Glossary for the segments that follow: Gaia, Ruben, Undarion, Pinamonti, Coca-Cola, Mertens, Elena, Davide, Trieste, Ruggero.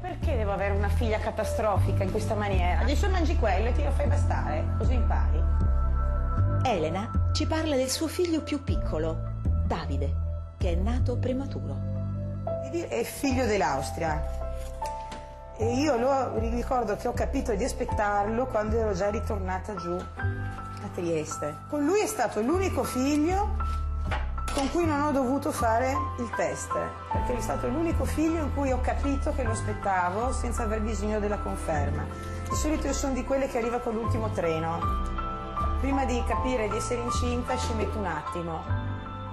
Perché devo avere una figlia catastrofica in questa maniera? Adesso mangi quello e ti lo fai bastare, così impari. Elena ci parla del suo figlio più piccolo, Davide, che è nato prematuro. È figlio dell'Austria. E io lo ricordo che ho capito di aspettarlo quando ero già ritornata giù a Trieste. Con lui è stato l'unico figlio con cui non ho dovuto fare il test, perché è stato l'unico figlio in cui ho capito che lo aspettavo senza aver bisogno della conferma. Di solito io sono di quelle che arriva con l'ultimo treno. Prima di capire di essere incinta ci metto un attimo.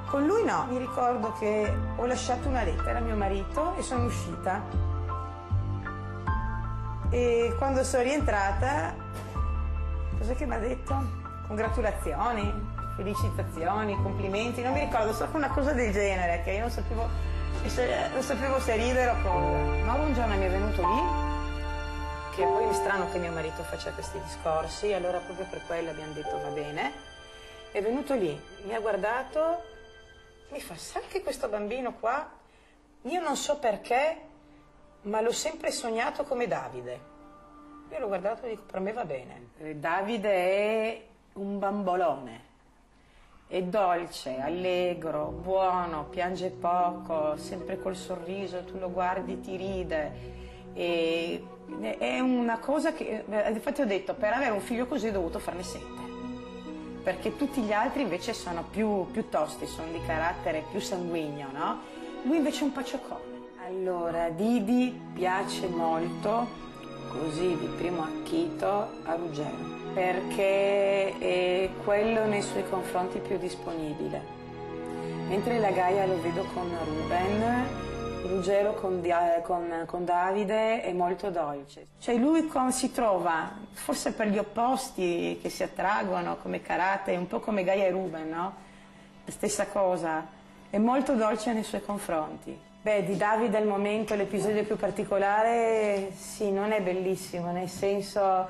Con lui no, mi ricordo che ho lasciato una lettera a mio marito e sono uscita. E quando sono rientrata, cosa che mi ha detto? Congratulazioni, felicitazioni, complimenti, non mi ricordo, so che una cosa del genere, che io non sapevo se ridere o cosa. Ma un giorno mi è venuto lì, che poi è strano che mio marito faccia questi discorsi, allora proprio per quello abbiamo detto va bene, è venuto lì, mi ha guardato, mi fa, sai che questo bambino qua, io non so perché, ma l'ho sempre sognato come Davide. Io l'ho guardato e dico, per me va bene. Davide è un bambolone, è dolce, allegro, buono, piange poco, sempre col sorriso, tu lo guardi, ti ride. E è una cosa che, infatti ho detto, per avere un figlio così ho dovuto farne 7, perché tutti gli altri invece sono più tosti, sono di carattere più sanguigno, no? Lui invece è un pacioccone. Allora, Didi piace molto, così di primo acchito, a Ruggero, perché è quello nei suoi confronti più disponibile. Mentre la Gaia lo vedo con Ruben, Ruggero con Davide è molto dolce. Cioè lui si trova, forse per gli opposti che si attraggono come carattere, un po' come Gaia e Ruben, no? Stessa cosa, è molto dolce nei suoi confronti. Beh, di Davide al momento l'episodio più particolare, sì, non è bellissimo, nel senso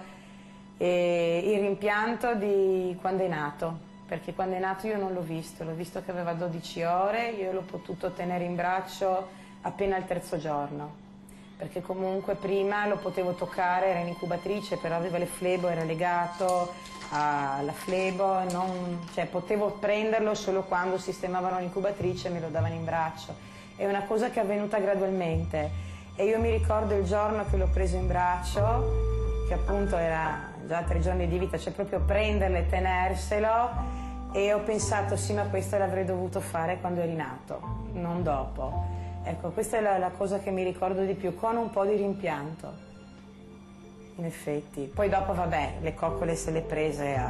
il rimpianto di quando è nato, perché quando è nato io non l'ho visto che aveva 12 ore, io l'ho potuto tenere in braccio appena al terzo giorno, perché comunque prima lo potevo toccare, era in incubatrice, però aveva le flebo, era legato alla flebo, cioè potevo prenderlo solo quando sistemavano l'incubatrice e me lo davano in braccio. È una cosa che è avvenuta gradualmente e io mi ricordo il giorno che l'ho preso in braccio, che appunto era già 3 giorni di vita, cioè proprio prenderlo e tenerselo, e ho pensato sì, ma questo l'avrei dovuto fare quando eri nato, non dopo. Ecco, questa è la cosa che mi ricordo di più, con un po' di rimpianto in effetti. Poi dopo vabbè, le coccole se le prese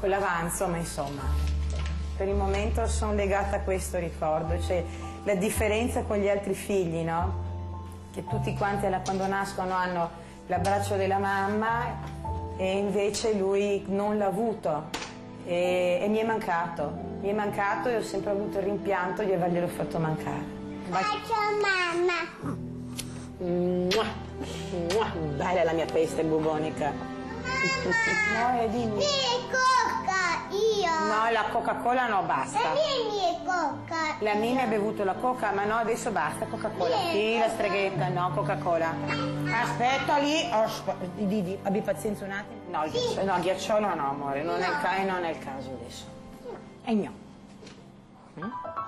con l'avanzo, ma insomma per il momento sono legata a questo ricordo, cioè la differenza con gli altri figli, no? Che tutti quanti quando nascono hanno l'abbraccio della mamma e invece lui non l'ha avuto e mi è mancato e ho sempre avuto il rimpianto di averglielo fatto mancare. Bacio mamma! Mua, mua, bella la mia peste bubonica! Mamma, no, dimmi. Vieni Coca, io! No, la Coca-Cola no, basta! Coca. La mia ha bevuto la coca, ma no, adesso basta, Coca-Cola. Sì, la streghetta, no, Coca-Cola. Aspetta lì, Didi, abbi pazienza un attimo. No, sì. No, ghiacciolo no, amore, non è il caso adesso. E no.